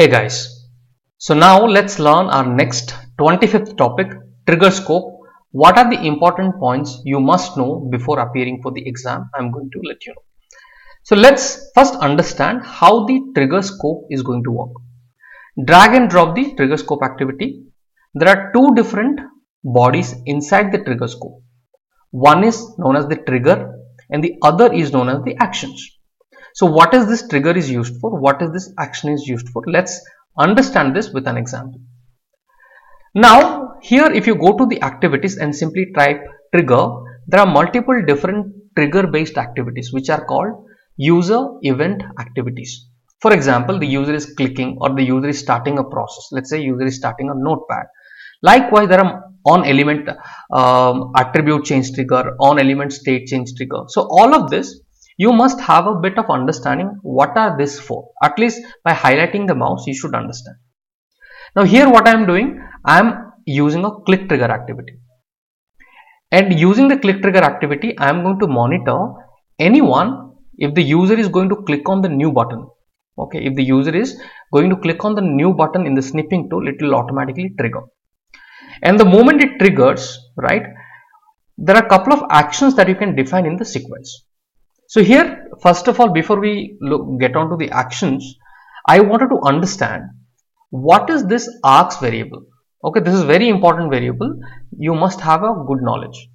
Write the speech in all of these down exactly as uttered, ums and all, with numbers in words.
Hey guys, so now let's learn our next twenty-fifth topic, trigger scope. What are the important points you must know before appearing for the exam? I'm going to let you know. So let's first understand how the trigger scope is going to work. Drag and drop the trigger scope activity. There are two different bodies inside the trigger scope. One is known as the trigger and the other is known as the actions. So what is this trigger is used for? What is this action is used for? Let's understand this with an example. Now here if you go to the activities and simply type trigger, there are multiple different trigger based activities which are called user event activities. For example, the user is clicking or the user is starting a process. Let's say user is starting a notepad. Likewise, there are on element um, attribute change trigger, on element state change trigger. So all of this, you must have a bit of understanding what are this for. At least by highlighting the mouse, you should understand. Now here what I am doing, I am using a click trigger activity. And using the click trigger activity, I am going to monitor anyone if the user is going to click on the new button. Okay, if the user is going to click on the new button in the snipping tool, it will automatically trigger. And the moment it triggers, right, there are a couple of actions that you can define in the sequence. So here, first of all, before we look, get on to the actions, I wanted to understand what is this args variable. Okay, this is very important variable. You must have a good knowledge.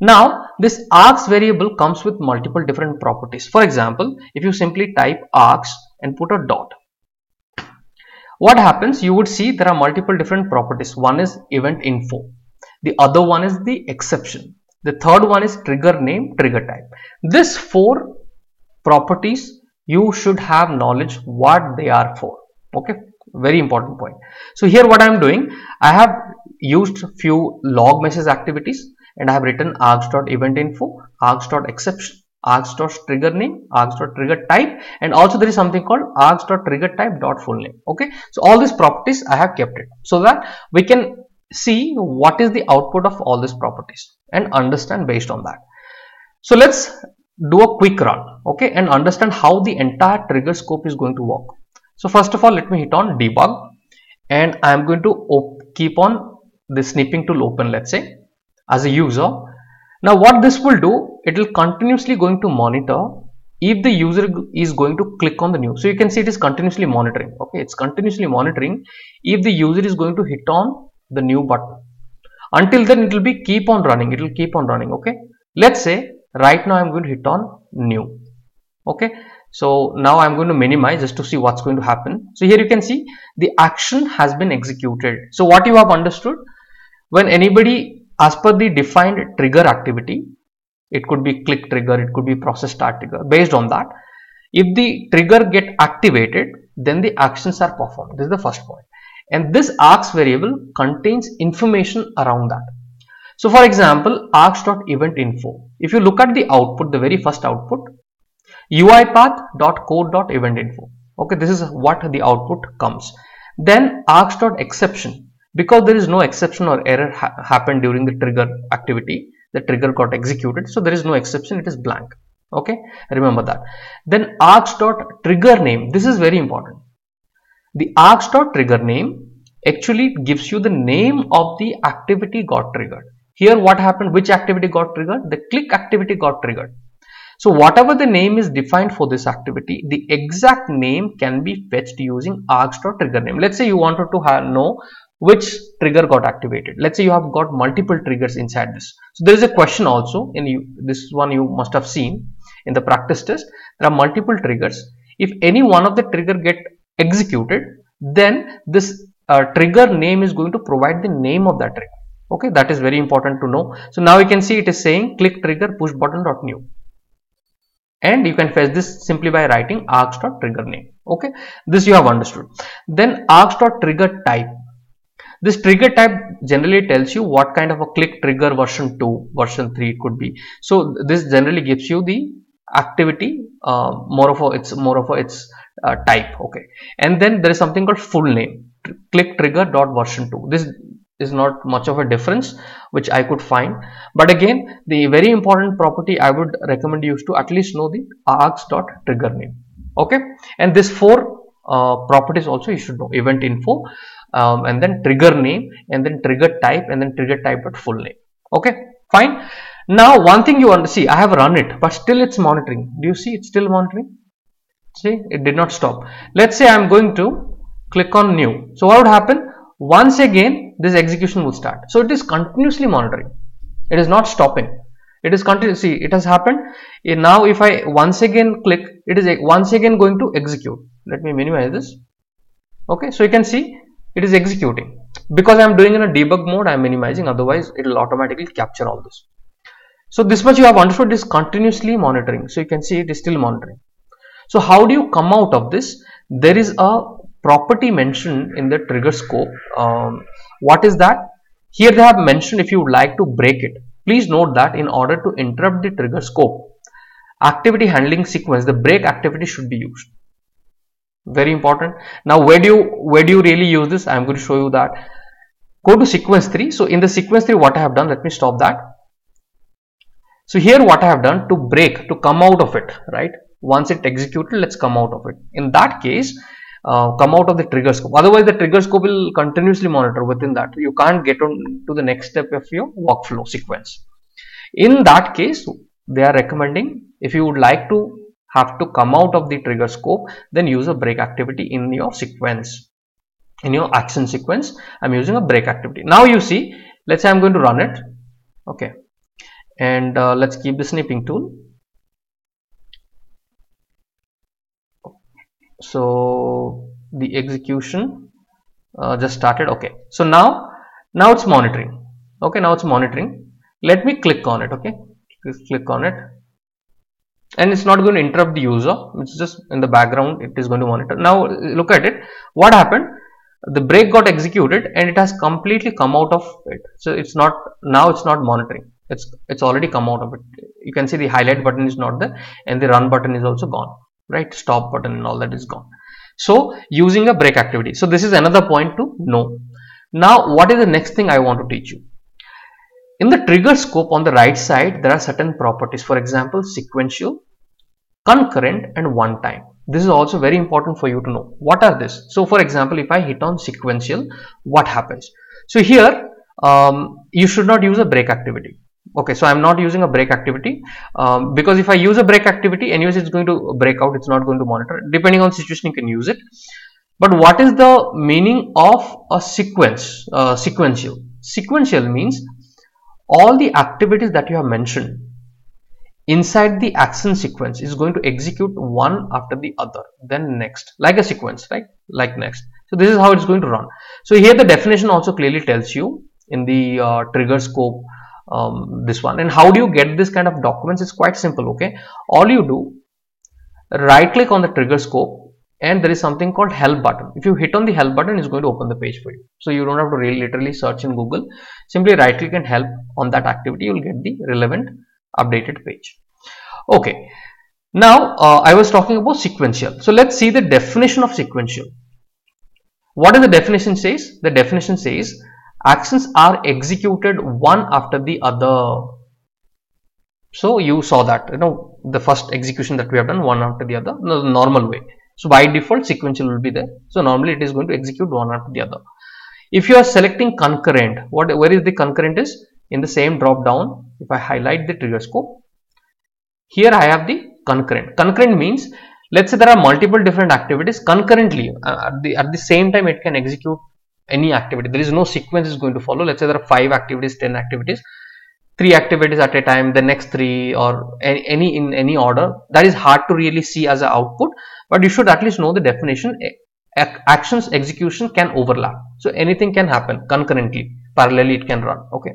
Now, this args variable comes with multiple different properties. For example, if you simply type args and put a dot, what happens, you would see there are multiple different properties. One is event info, the other one is the exception, the third one is trigger name, trigger type. These four properties, you should have knowledge what they are for. Okay, very important point. So here what I am doing, I have used few log message activities and I have written args.eventinfo, args.exception, args.triggerName, args.triggerType, and also there is something called args.triggerType.fullName. Okay, so all these properties I have kept it so that we can see what is the output of all these properties and understand based on that. So let's do a quick run, okay, and understand how the entire trigger scope is going to work. So first of all, let me hit on debug and I am going to keep on the snipping tool open, let's say, as a user. Now what this will do, it will continuously going to monitor if the user is going to click on the new. So you can see it is continuously monitoring. Okay, it's continuously monitoring if the user is going to hit on the new button. Until then, it will be keep on running. It will keep on running. Okay, let's say right now I'm going to hit on new. Okay, so now I'm going to minimize just to see what's going to happen. So here you can see the action has been executed. So what you have understood, when anybody, as per the defined trigger activity, it could be click trigger, it could be process start trigger. Based on that, if the trigger get activated, then the actions are performed. This is the first point. And this args variable contains information around that. So for example, args.eventinfo. If you look at the output, the very first output, UiPath.code.eventinfo. Okay, this is what the output comes. Then args.exception. Because there is no exception or error ha happened during the trigger activity, the trigger got executed, so there is no exception, it is blank. Okay, remember that. Then args.triggerName, this is very important. The args.triggerName actually gives you the name of the activity got triggered. Here what happened, which activity got triggered? The click activity got triggered. So whatever the name is defined for this activity, the exact name can be fetched using args.triggerName. Let's say you wanted to know which trigger got activated. Let's say you have got multiple triggers inside this. So there is a question also in you, this one you must have seen in the practice test. There are multiple triggers. If any one of the trigger get executed, then this uh, trigger name is going to provide the name of that trigger. Okay, that is very important to know. So now you can see it is saying click trigger push button dot new, and you can fetch this simply by writing args.triggerName. Okay, this you have understood. Then args.triggerType. This trigger type generally tells you what kind of a click trigger, version two, version three it could be. So this generally gives you the activity, uh, more of a, it's more of a, its uh, type. Okay, and then there is something called full name, click trigger dot version two. This is not much of a difference which I could find, but again the very important property I would recommend you to at least know the args dot trigger name. Okay, and this four uh, properties also you should know. Event info, um, and then trigger name, and then trigger type, and then trigger type dot full name. Okay, fine. Now one thing you want to see, I have run it, but still it's monitoring. Do you see it's still monitoring? See, it did not stop. Let's say I'm going to click on new. So what would happen? Once again this execution will start. So it is continuously monitoring. It is not stopping. It is continue. See, it has happened. Now if I once again click, it is once again going to execute. Let me minimize this. Okay, so you can see it is executing. Because I am doing in a debug mode, I am minimizing, otherwise it will automatically capture all this. So this much you have understood, is continuously monitoring. So you can see it is still monitoring. So how do you come out of this? There is a property mentioned in the trigger scope. Um, what is that? Here they have mentioned if you would like to break it. Please note that in order to interrupt the trigger scope activity handling sequence, the break activity should be used. Very important. Now where do you where do you really use this? I am going to show you that. Go to sequence three. So in the sequence three, what I have done, let me stop that. So here what I have done, to break, to come out of it, right? Once it executed, let's come out of it. In that case, uh, come out of the trigger scope. Otherwise the trigger scope will continuously monitor within that. You can't get on to the next step of your workflow sequence. In that case, they are recommending if you would like to have to come out of the trigger scope, then use a break activity in your sequence. In your action sequence, I'm using a break activity. Now you see, let's say I'm going to run it. Okay. And uh, let's keep the snipping tool. So the execution uh, just started. Okay, so now now it's monitoring. Okay, now it's monitoring. Let me click on it. Okay, just click on it, and it's not going to interrupt the user. It's just in the background, it is going to monitor. Now look at it. What happened? The break got executed and it has completely come out of it. So it's not, now it's not monitoring. It's it's already come out of it. You can see the highlight button is not there, and the run button is also gone. Right, stop button and all that is gone. So using a break activity. So this is another point to know. Now what is the next thing I want to teach you? In the trigger scope on the right side, there are certain properties. For example, sequential, concurrent, and one time. This is also very important for you to know. What are this? So for example, if I hit on sequential, what happens? So here um, you should not use a break activity. Okay, so I'm not using a break activity um, because if I use a break activity, anyways it's going to break out, it's not going to monitor. Depending on situation, you can use it. But what is the meaning of a sequence? Uh, sequential. Sequential means all the activities that you have mentioned inside the action sequence is going to execute one after the other, then next, like a sequence, right? Like next. So this is how it's going to run. So here the definition also clearly tells you in the uh, trigger scope. Um, this one. And how do you get this kind of documents? It's quite simple. Okay, all you do, right click on the trigger scope, and there is something called help button. If you hit on the help button, it's going to open the page for you. So you don't have to really literally search in Google. Simply right click and help on that activity. You will get the relevant updated page. Okay, now uh, I was talking about sequential. So let's see the definition of sequential. What does the definition says? The definition says actions are executed one after the other. So you saw that, you know, the first execution that we have done, one after the other, the normal way. So by default, sequential will be there. So normally it is going to execute one after the other. If you are selecting concurrent, what, where is the concurrent is? In the same drop down, if I highlight the trigger scope, here I have the concurrent. Concurrent means, let's say there are multiple different activities concurrently, uh, at, the, at the same time it can execute any activity. There is no sequence is going to follow. Let's say there are five activities, ten activities, three activities at a time, the next three, or any in any order. That is hard to really see as an output, but you should at least know the definition. Actions execution can overlap, so anything can happen concurrently, parallelly it can run. Okay,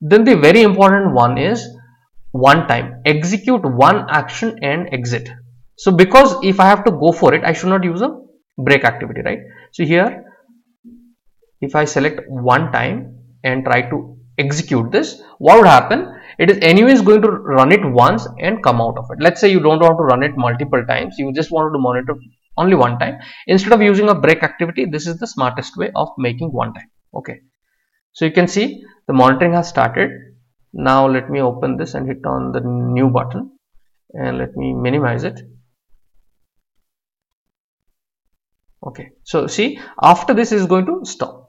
then the very important one is one time, execute one action and exit. So because if I have to go for it, I should not use a break activity, right? So here if I select one time and try to execute this, what would happen? It is anyways going to run it once and come out of it. Let's say you don't want to run it multiple times, you just wanted to monitor only one time. Instead of using a break activity, this is the smartest way of making one time. Okay, so you can see the monitoring has started. Now let me open this and hit on the new button, and let me minimize it. Okay, so see, after this is going to stop.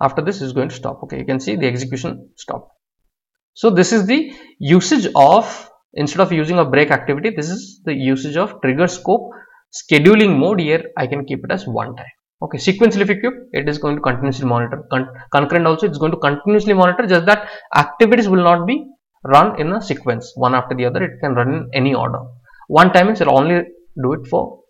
After this is going to stop. Okay, you can see the execution stopped. So this is the usage of, instead of using a break activity, this is the usage of trigger scope. Scheduling mode, here I can keep it as one time. Okay, sequentially, if you keep, it is going to continuously monitor. Con concurrent also, it's going to continuously monitor, just that activities will not be run in a sequence, one after the other. It can run in any order. One time means it will only do it for,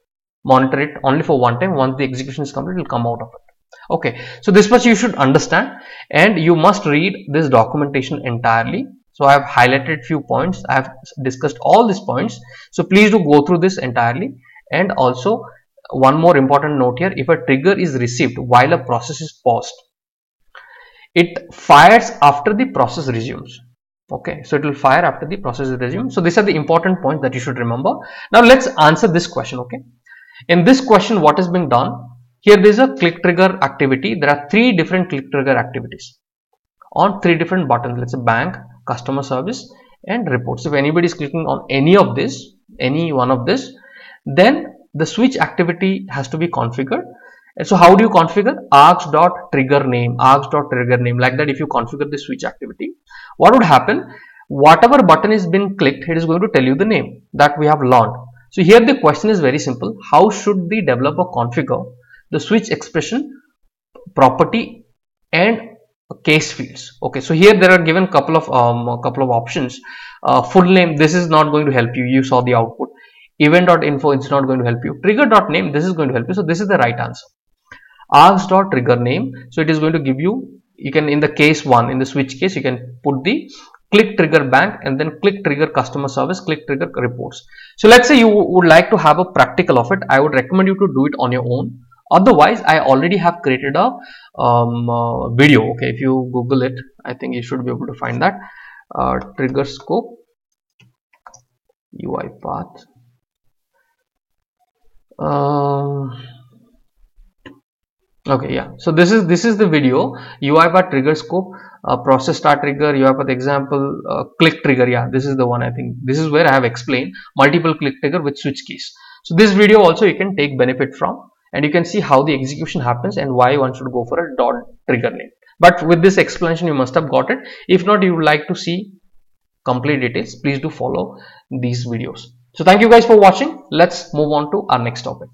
monitor it only for one time. Once the execution is complete, it will come out of it. Okay, so this much you should understand, and you must read this documentation entirely. So I have highlighted few points, I have discussed all these points, so please do go through this entirely. And also one more important note here, if a trigger is received while a process is paused, it fires after the process resumes. Okay, so it will fire after the process resumes. So these are the important points that you should remember. Now let's answer this question. Okay, in this question, what has been done here? There is a click trigger activity. There are three different click trigger activities on three different buttons. Let's say bank, customer service, and reports. If anybody is clicking on any of this, any one of this, then the switch activity has to be configured. And so how do you configure? Args.triggerName, args.triggerName, like that. If you configure the switch activity, what would happen? Whatever button is been clicked, it is going to tell you the name that we have learned. So here the question is very simple. How should the developer configure the switch expression, property, and case fields? Okay, so here there are given couple of um, a couple of options. Uh, full name, this is not going to help you. You saw the output. Event.info, it's not going to help you. Trigger.name, this is going to help you. So this is the right answer. Args.trigger name. So it is going to give you, you can, in the case one, in the switch case, you can put the click trigger bank and then click trigger customer service, click trigger reports. So let's say you would like to have a practical of it. I would recommend you to do it on your own. Otherwise, I already have created a um, uh, video. Okay, if you Google it, I think you should be able to find that. Uh, trigger scope, UiPath. Um, okay, yeah, so this is this is the video, UiPath trigger scope, uh, process start trigger, UiPath example, uh, click trigger. Yeah, this is the one. I think this is where I have explained multiple click trigger with switch keys. So this video also you can take benefit from, and you can see how the execution happens and why one should go for a dot trigger name. But with this explanation, you must have got it. If not, you would like to see complete details, please do follow these videos. So thank you guys for watching. Let's move on to our next topic.